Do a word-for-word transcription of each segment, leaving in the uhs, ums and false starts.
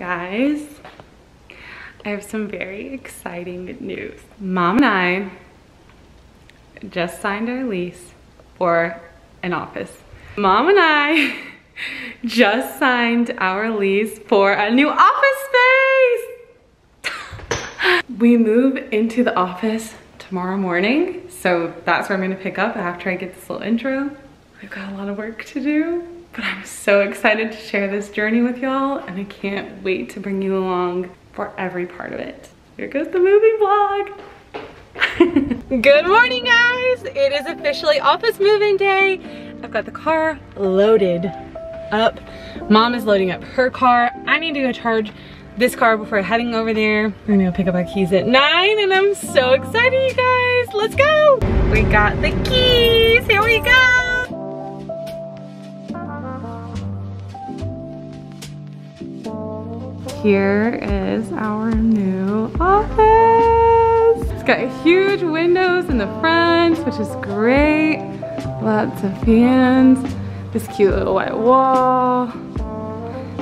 Guys, I have some very exciting news. Mom and I just signed our lease for an office. Mom and I just signed our lease for a new office space. We move into the office tomorrow morning, so that's where I'm gonna pick up after I get this little intro. We've got a lot of work to do, but I'm so excited to share this journey with y'all, and I can't wait to bring you along for every part of it. Here goes the moving vlog. Good morning, guys. It is officially office move-in day. I've got the car loaded up. Mom is loading up her car. I need to go charge this car before heading over there. We're gonna pick up our keys at nine, and I'm so excited, you guys. Let's go. We got the keys. Here we go. Here is our new office. It's got huge windows in the front, which is great. Lots of fans. This cute little white wall.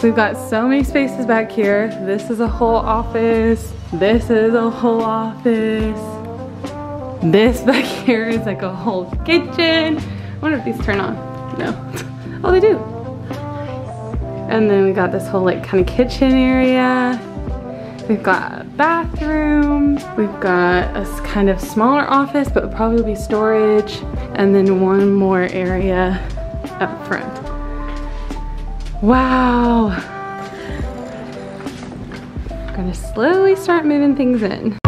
We've got so many spaces back here. This is a whole office. This is a whole office. This back here is like a whole kitchen. I wonder if these turn on. No. Oh, they do. And then we got this whole like kind of kitchen area. We've got a bathroom. We've got a kind of smaller office, but it'll probably be storage. And then one more area up front. Wow. We're gonna slowly start moving things in.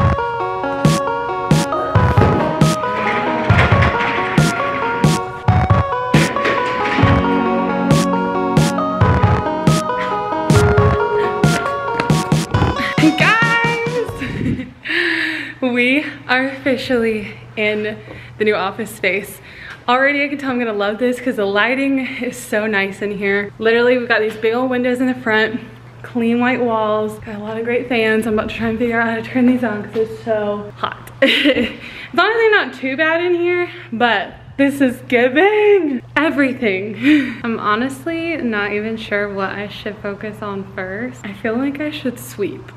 We are officially in the new office space. Already I can tell I'm gonna love this because the lighting is so nice in here. Literally, we've got these big old windows in the front, clean white walls, got a lot of great fans. I'm about to try and figure out how to turn these on because it's so hot. It's honestly not too bad in here, but this is giving everything. I'm honestly not even sure what I should focus on first. I feel like I should sweep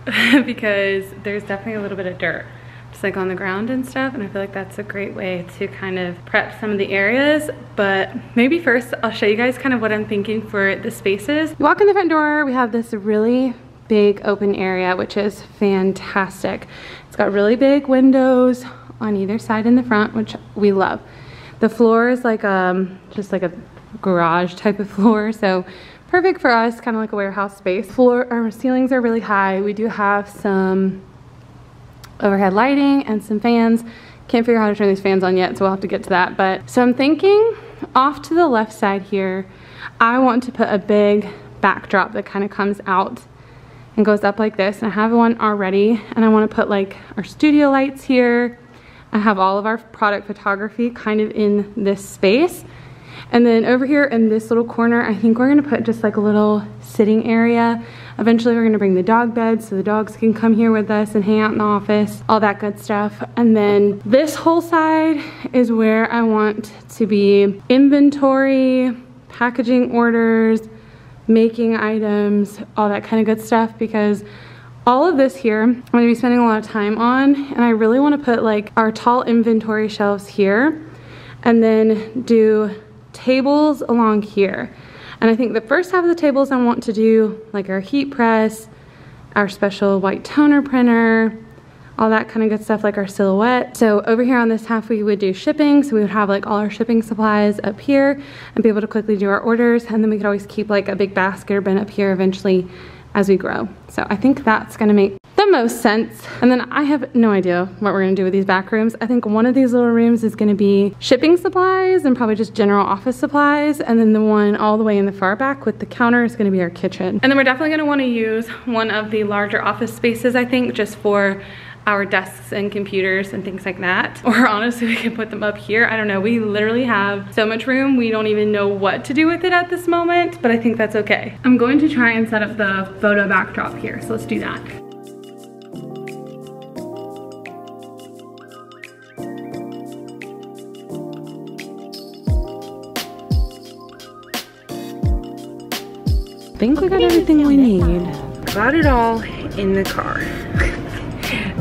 because there's definitely a little bit of dirt just like on the ground and stuff, and I feel like that's a great way to kind of prep some of the areas. But maybe first I'll show you guys kind of what I'm thinking for the spaces. You walk in the front door, we have this really big open area, which is fantastic. It's got really big windows on either side in the front, which we love. The floor is like um just like a garage type of floor, so perfect for us, kind of like a warehouse space. Floor, our ceilings are really high. We do have some overhead lighting and some fans. Can't figure out how to turn these fans on yet, so we'll have to get to that. But so I'm thinking off to the left side here, I want to put a big backdrop that kind of comes out and goes up like this. And I have one already, and I want to put like our studio lights here. I have all of our product photography kind of in this space. And then over here in this little corner, I think we're gonna put just like a little sitting area. Eventually we're gonna bring the dog bed so the dogs can come here with us and hang out in the office, all that good stuff. And then this whole side is where I want to be inventory, packaging orders, making items, all that kind of good stuff, because all of this here, I'm gonna be spending a lot of time on, and I really wanna put like our tall inventory shelves here, and then do tables along here. And I think the first half of the tables I want to do like our heat press, our special white toner printer, all that kind of good stuff, like our silhouette. So over here on this half, we would do shipping. So we would have like all our shipping supplies up here and be able to quickly do our orders. And then we could always keep like a big basket or bin up here eventually as we grow. So I think that's gonna make the most sense. And then I have no idea what we're gonna do with these back rooms. I think one of these little rooms is gonna be shipping supplies and probably just general office supplies. And then the one all the way in the far back with the counter is gonna be our kitchen. And then we're definitely gonna wanna use one of the larger office spaces, I think, just for our desks and computers and things like that. Or honestly, we can put them up here. I don't know, we literally have so much room, we don't even know what to do with it at this moment, but I think that's okay. I'm going to try and set up the photo backdrop here, so let's do that. I think we got everything we need. got it all in the car.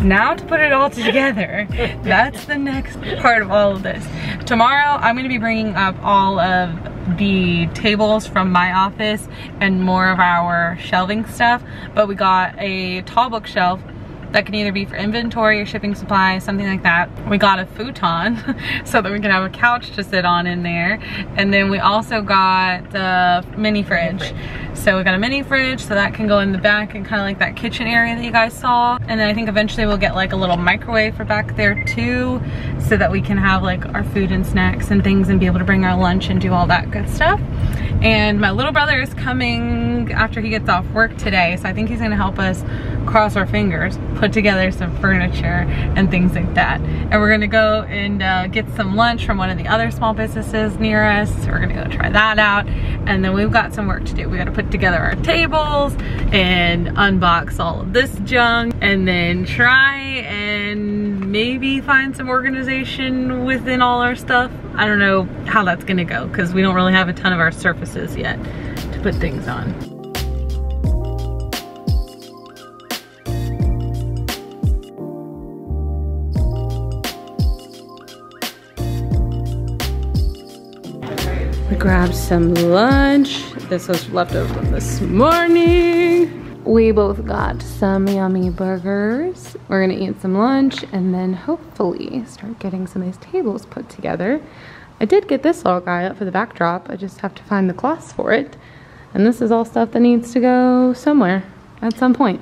Now to put it all together, that's the next part of all of this. Tomorrow, I'm gonna be bringing up all of the tables from my office and more of our shelving stuff, but we got a tall bookshelf that can either be for inventory or shipping supplies, something like that. We got a futon so that we can have a couch to sit on in there. And then we also got the mini fridge. Mini fridge. So we got a mini fridge, so that can go in the back and kind of like that kitchen area that you guys saw. And then I think eventually we'll get like a little microwave for back there too, so that we can have like our food and snacks and things and be able to bring our lunch and do all that good stuff. And my little brother is coming after he gets off work today, so I think he's gonna help us, cross our fingers, put together some furniture and things like that. And we're gonna go and uh, get some lunch from one of the other small businesses near us. So we're gonna go try that out. And then we've got some work to do. We gotta put together our tables and unbox all of this junk, and then try and maybe find some organization within all our stuff. I don't know how that's gonna go, because we don't really have a ton of our surfaces yet to put things on. Grabbed some lunch. This was leftover from this morning. We both got some yummy burgers. We're gonna eat some lunch and then hopefully start getting some of these tables put together. I did get this little guy up for the backdrop. I just have to find the cloth for it. And this is all stuff that needs to go somewhere at some point.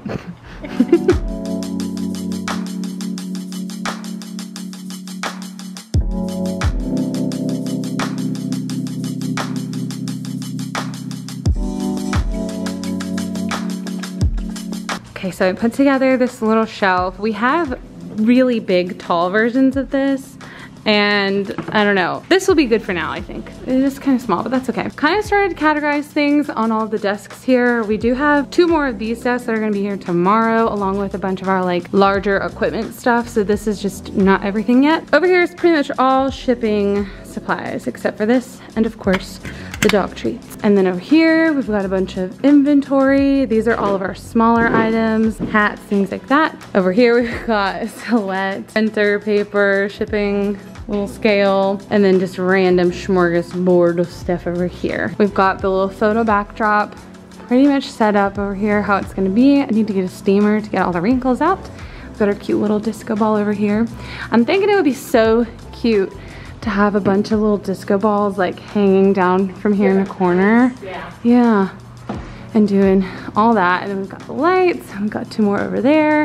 Okay, so I put together this little shelf. We have really big, tall versions of this, and I don't know. This will be good for now, I think. It is kind of small, but that's okay. Kind of started to categorize things on all the desks here. We do have two more of these desks that are gonna be here tomorrow, along with a bunch of our like larger equipment stuff. So this is just not everything yet. Over here is pretty much all shipping supplies, except for this, and of course, the dog treats. And then over here, we've got a bunch of inventory. These are all of our smaller items, hats, things like that. Over here, we've got Silhouette, printer, paper, shipping, little scale, and then just random smorgasbord of stuff over here. We've got the little photo backdrop pretty much set up over here, how it's gonna be. I need to get a steamer to get all the wrinkles out. We've got our cute little disco ball over here. I'm thinking it would be so cute to have a bunch of little disco balls like hanging down from here in the corner. Yeah. Yeah. And doing all that. And then we've got the lights. We've got two more over there.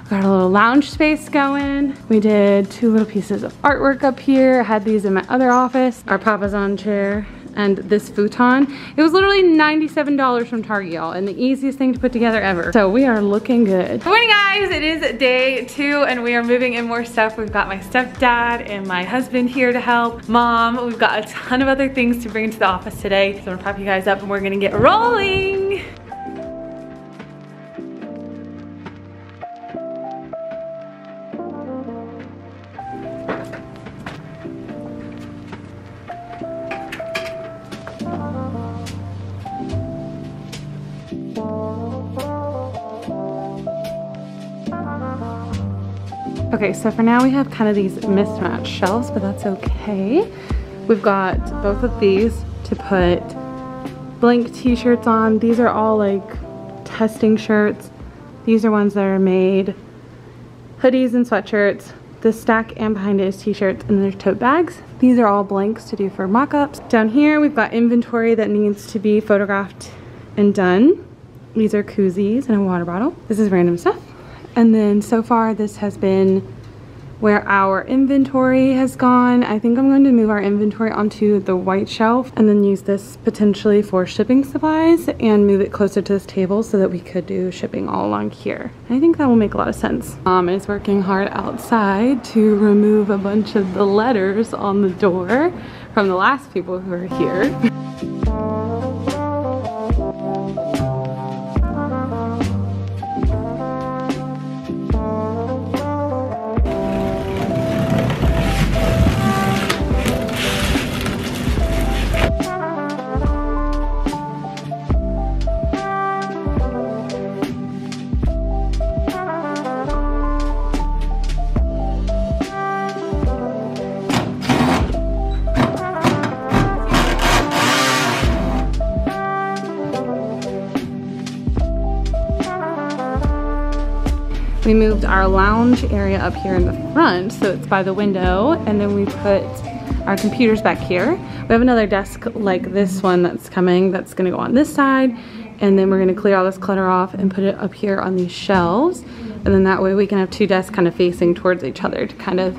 We've got a little lounge space going. We did two little pieces of artwork up here. I had these in my other office. Our papasan chair and this futon. It was literally ninety-seven dollars from Target, y'all, and the easiest thing to put together ever. So we are looking good. Good morning, guys. It is day two, and we are moving in more stuff. We've got my stepdad and my husband here to help. Mom, we've got a ton of other things to bring to the office today. So I'm gonna pop you guys up, and we're gonna get rolling. Okay, so for now we have kind of these mismatched shelves, but that's okay. We've got both of these to put blank t-shirts on. These are all like testing shirts. These are ones that are made. Hoodies and sweatshirts. This stack and behind it is t-shirts, and there's tote bags. These are all blanks to do for mock-ups. Down here we've got inventory that needs to be photographed and done. These are koozies and a water bottle. This is random stuff. And then so far this has been where our inventory has gone. I think I'm going to move our inventory onto the white shelf and then use this potentially for shipping supplies and move it closer to this table so that we could do shipping all along here. I think that will make a lot of sense. Mom is working hard outside to remove a bunch of the letters on the door from the last people who were here. We moved our lounge area up here in the front, so it's by the window, and then we put our computers back here. We have another desk like this one that's coming, that's gonna go on this side, and then we're gonna clear all this clutter off and put it up here on these shelves, and then that way we can have two desks kind of facing towards each other to kind of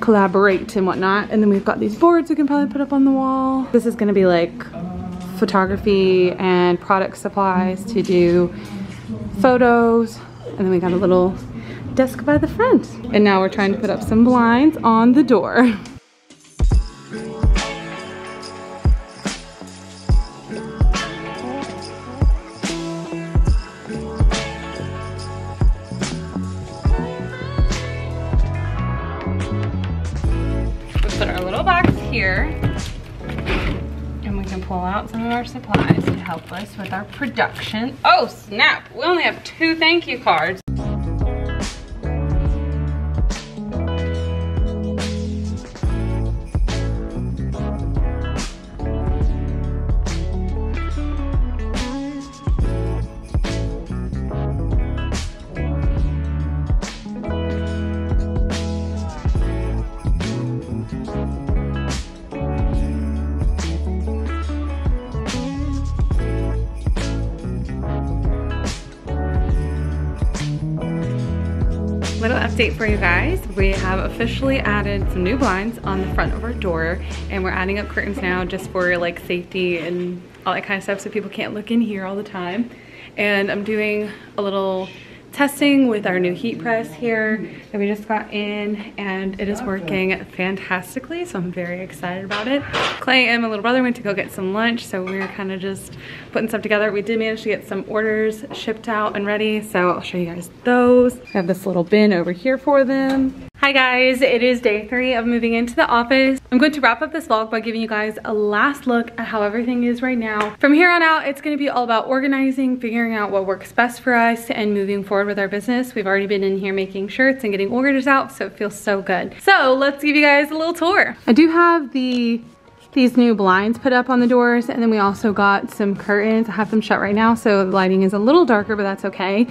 collaborate and whatnot. And then we've got these boards we can probably put up on the wall. This is gonna be like photography and product supplies to do photos. And then we got a little desk by the front. And now we're trying to put up some blinds on the door. We put our little box here, and we can pull out some of our supplies to help us with our production. Oh snap, we only have two thank you cards. Little update for you guys. We have officially added some new blinds on the front of our door, and we're adding up curtains now just for like safety and all that kind of stuff so people can't look in here all the time. And I'm doing a little testing with our new heat press here that we just got in, and it is working fantastically, so I'm very excited about it. Clay and my little brother went to go get some lunch, so we were kind of just putting stuff together. We did manage to get some orders shipped out and ready, so I'll show you guys those. I have this little bin over here for them. Hi guys, it is day three of moving into the office. I'm going to wrap up this vlog by giving you guys a last look at how everything is right now. From here on out, it's gonna be all about organizing, figuring out what works best for us, and moving forward with our business. We've already been in here making shirts and getting orders out, so it feels so good. So let's give you guys a little tour. I do have the these new blinds put up on the doors, and then we also got some curtains. I have them shut right now, so the lighting is a little darker, but that's okay.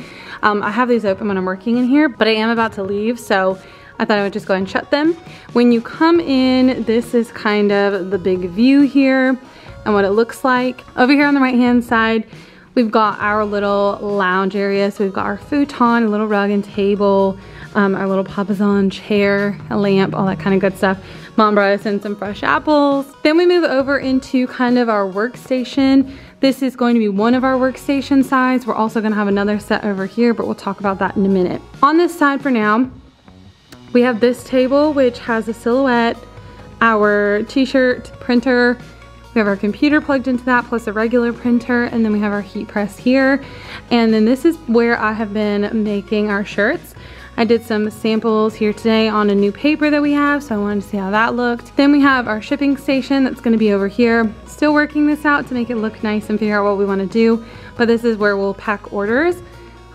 Um, I have these open when I'm working in here, but I am about to leave, so I thought I would just go ahead and shut them. When you come in, this is kind of the big view here and what it looks like. Over here on the right-hand side, we've got our little lounge area. So we've got our futon, a little rug and table, um, our little papasan chair, a lamp, all that kind of good stuff. Mom brought us in some fresh apples. Then we move over into kind of our workstation. This is going to be one of our workstation sides. We're also gonna have another set over here, but we'll talk about that in a minute. On this side for now, we have this table, which has a silhouette, our t-shirt printer. We have our computer plugged into that, plus a regular printer, and then we have our heat press here. And then this is where I have been making our shirts. I did some samples here today on a new paper that we have, so I wanted to see how that looked. Then we have our shipping station that's gonna be over here. Still working this out to make it look nice and figure out what we wanna do, but this is where we'll pack orders.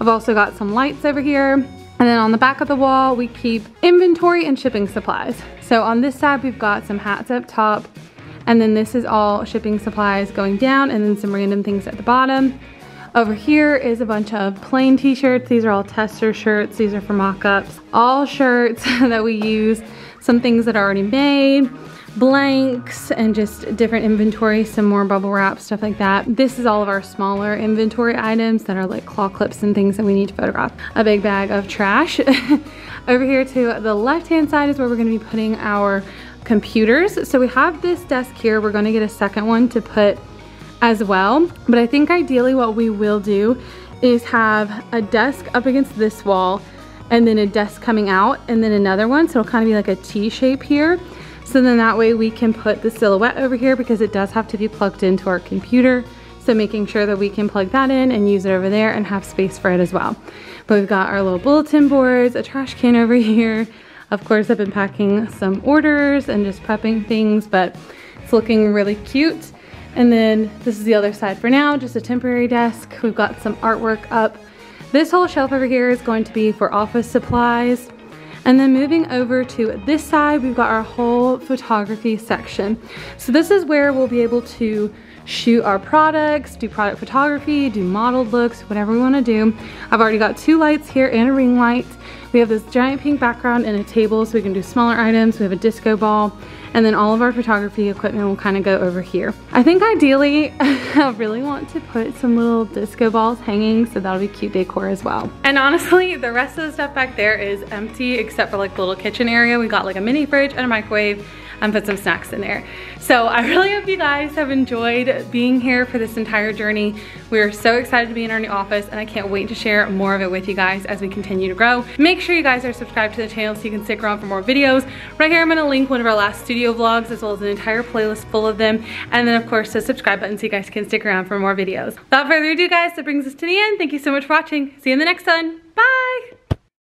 I've also got some lights over here. And then on the back of the wall, we keep inventory and shipping supplies. So on this side, we've got some hats up top, and then this is all shipping supplies going down, and then some random things at the bottom. Over here is a bunch of plain t-shirts. These are all tester shirts. These are for mock-ups. All shirts that we use, some things that are already made, blanks, and just different inventory, some more bubble wrap, stuff like that. This is all of our smaller inventory items that are like claw clips and things that we need to photograph. A big bag of trash. Over here to the left-hand side is where we're gonna be putting our computers. So we have this desk here. We're gonna get a second one to put as well. But I think ideally what we will do is have a desk up against this wall, and then a desk coming out, and then another one. So it'll kind of be like a T shape here. So then that way we can put the silhouette over here, because it does have to be plugged into our computer. So making sure that we can plug that in and use it over there and have space for it as well. But we've got our little bulletin boards, a trash can over here. Of course, I've been packing some orders and just prepping things, but it's looking really cute. And then this is the other side for now, just a temporary desk. We've got some artwork up. This whole shelf over here is going to be for office supplies. And then moving over to this side, we've got our whole photography section. So this is where we'll be able to shoot our products, do product photography, do modeled looks, whatever we want to do. I've already got two lights here and a ring light. We have this giant pink background and a table so we can do smaller items. We have a disco ball, and then all of our photography equipment will kind of go over here. I think ideally, I really want to put some little disco balls hanging, so that'll be cute decor as well. And honestly, the rest of the stuff back there is empty except for like the little kitchen area. We got like a mini fridge and a microwave and put some snacks in there. So I really hope you guys have enjoyed being here for this entire journey. We are so excited to be in our new office, and I can't wait to share more of it with you guys as we continue to grow. Make sure you guys are subscribed to the channel so you can stick around for more videos. Right here I'm gonna link one of our last studio vlogs as well as an entire playlist full of them, and then of course the subscribe button so you guys can stick around for more videos. Without further ado guys, that brings us to the end. Thank you so much for watching. See you in the next one.